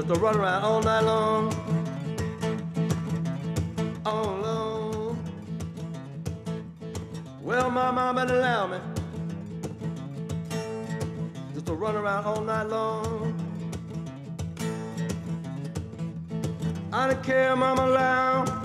just to run around all night long. All alone. Well, my mama didn't allow me just to run around all night long. I didn't care, mama allowed.